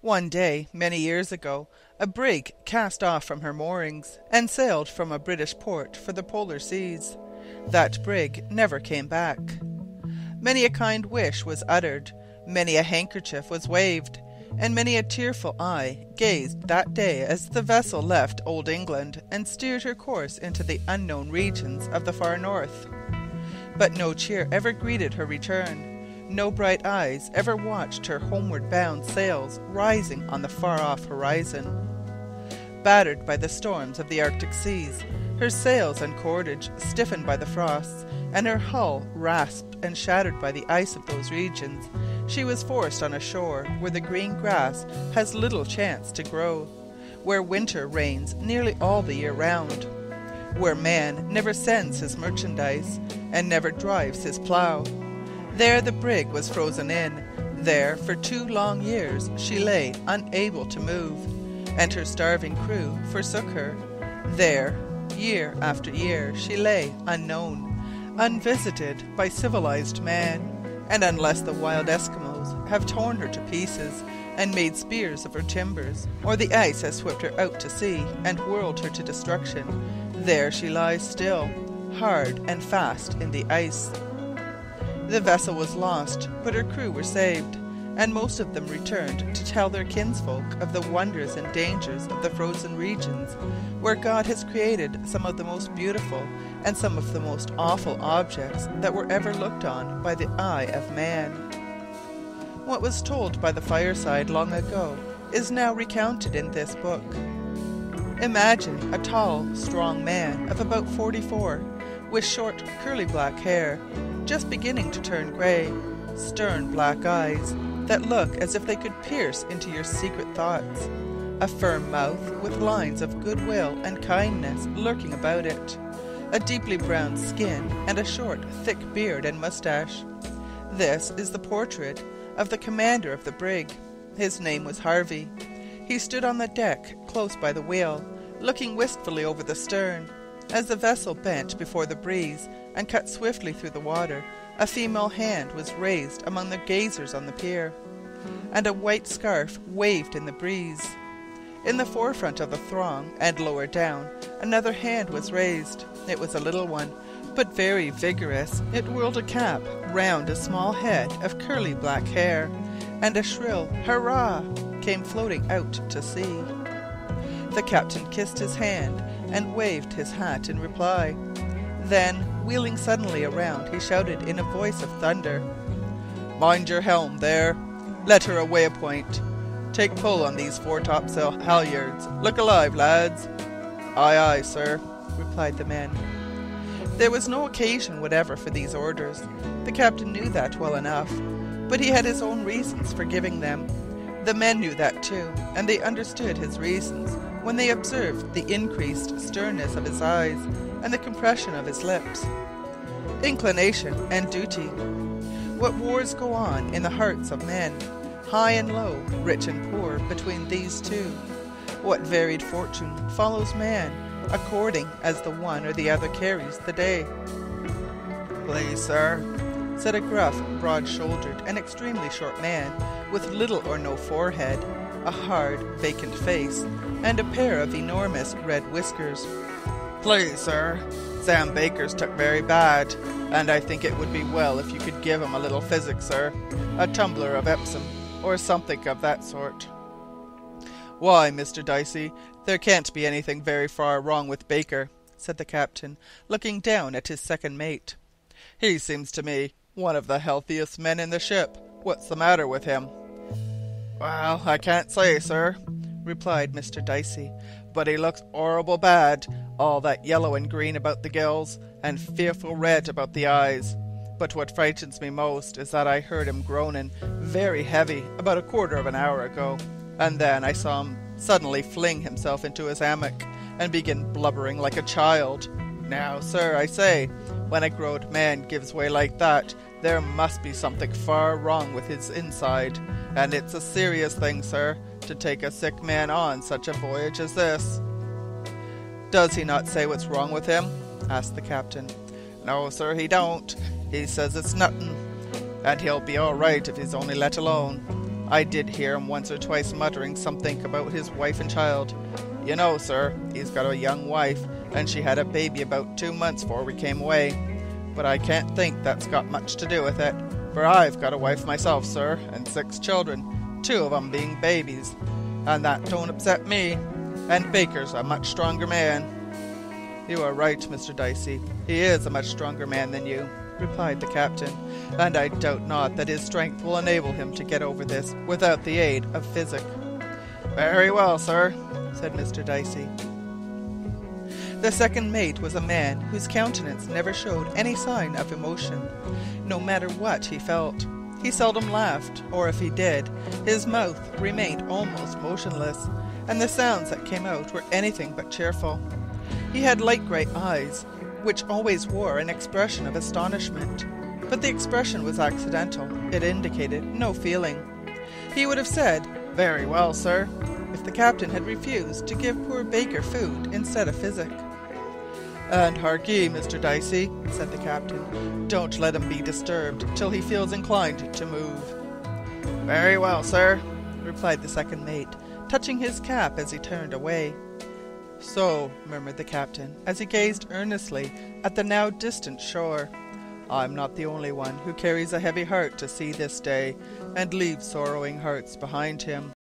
One day, many years ago, a brig cast off from her moorings, and sailed from a British port for the polar seas. That brig never came back. Many a kind wish was uttered, many a handkerchief was waved, and many a tearful eye gazed that day as the vessel left Old England and steered her course into the unknown regions of the far north. But no cheer ever greeted her return, no bright eyes ever watched her homeward-bound sails rising on the far-off horizon. Battered by the storms of the Arctic seas, her sails and cordage stiffened by the frosts, and her hull rasped and shattered by the ice of those regions, she was forced on a shore where the green grass has little chance to grow, where winter reigns nearly all the year round, where man never sends his merchandise and never drives his plough. There the brig was frozen in, there for 2 long years she lay unable to move, and her starving crew forsook her. There, year after year, she lay unknown, unvisited by civilized man, and unless the wild Eskimos have torn her to pieces and made spears of her timbers, or the ice has swept her out to sea and whirled her to destruction, there she lies still, hard and fast in the ice. The vessel was lost, but her crew were saved, and most of them returned to tell their kinsfolk of the wonders and dangers of the frozen regions, where God has created some of the most beautiful and some of the most awful objects that were ever looked on by the eye of man. What was told by the fireside long ago is now recounted in this book. Imagine a tall, strong man of about 44, with short, curly black hair, just beginning to turn grey, stern black eyes that look as if they could pierce into your secret thoughts, a firm mouth with lines of goodwill and kindness lurking about it, a deeply brown skin, and a short, thick beard and mustache. This is the portrait of the commander of the brig. His name was Harvey. He stood on the deck, close by the wheel, looking wistfully over the stern. As the vessel bent before the breeze and cut swiftly through the water, a female hand was raised among the gazers on the pier, and a white scarf waved in the breeze. In the forefront of the throng, and lower down, another hand was raised. It was a little one, but very vigorous. It whirled a cap round a small head of curly black hair, and a shrill hurrah came floating out to sea. The captain kissed his hand and waved his hat in reply. Then, wheeling suddenly around, he shouted in a voice of thunder, "Mind your helm there! Let her away a point! Take pull on these foretopsail halyards! Look alive, lads!" "Aye, aye, sir," replied the men. There was no occasion whatever for these orders. The captain knew that well enough, but he had his own reasons for giving them. The men knew that too, and they understood his reasons when they observed the increased sternness of his eyes and the compression of his lips. Inclination and duty. What wars go on in the hearts of men, high and low, rich and poor, between these two. What varied fortune follows man, according as the one or the other carries the day. "Please, sir," said a gruff, broad-shouldered, and extremely short man, with little or no forehead, a hard, vacant face, and a pair of enormous red whiskers. "Please, sir, Sam Baker's took very bad, and I think it would be well if you could give him a little physic, sir, a tumbler of Epsom, or something of that sort." "Why, Mr. Dicey, there can't be anything very far wrong with Baker," said the captain, looking down at his second mate. "He seems to me one of the healthiest men in the ship. What's the matter with him?" "Well, I can't say, sir," replied Mr. Dicey, "but he looks 'orrible bad, all that yellow and green about the gills, and fearful red about the eyes. But what frightens me most is that I heard him groaning very heavy about 25 minutes ago, and then I saw him suddenly fling himself into his hammock, and begin blubbering like a child. Now, sir, I say, when a grown man gives way like that, there must be something far wrong with his inside, and it's a serious thing, sir, to take a sick man on such a voyage as this." "Does he not say what's wrong with him?" asked the captain. "No, sir, he don't. He says it's nothin', and he'll be all right if he's only let alone. I did hear him once or twice muttering something about his wife and child. You know, sir, he's got a young wife, and she had a baby about 2 months before we came away. But I can't think that's got much to do with it, for I've got a wife myself, sir, and 6 children, 2 of them being babies, and that don't upset me, and Baker's a much stronger man. You are right, Mr. Dicey, he is a much stronger man than you, replied the captain, and I doubt not that his strength will enable him to get over this without the aid of physic. Very well, sir, said Mr. Dicey. The second mate was a man whose countenance never showed any sign of emotion, no matter what he felt. He seldom laughed, or if he did, his mouth remained almost motionless, and the sounds that came out were anything but cheerful. He had light grey eyes, which always wore an expression of astonishment, but the expression was accidental. It indicated no feeling. He would have said, "Very well, sir," if the captain had refused to give poor Baker food instead of physic. "And harkee, Mr. Dicey," said the captain, "don't let him be disturbed till he feels inclined to move." "Very well, sir," replied the second mate, touching his cap as he turned away. "So," murmured the captain, as he gazed earnestly at the now distant shore, "I'm not the only one who carries a heavy heart to sea this day, and leaves sorrowing hearts behind him."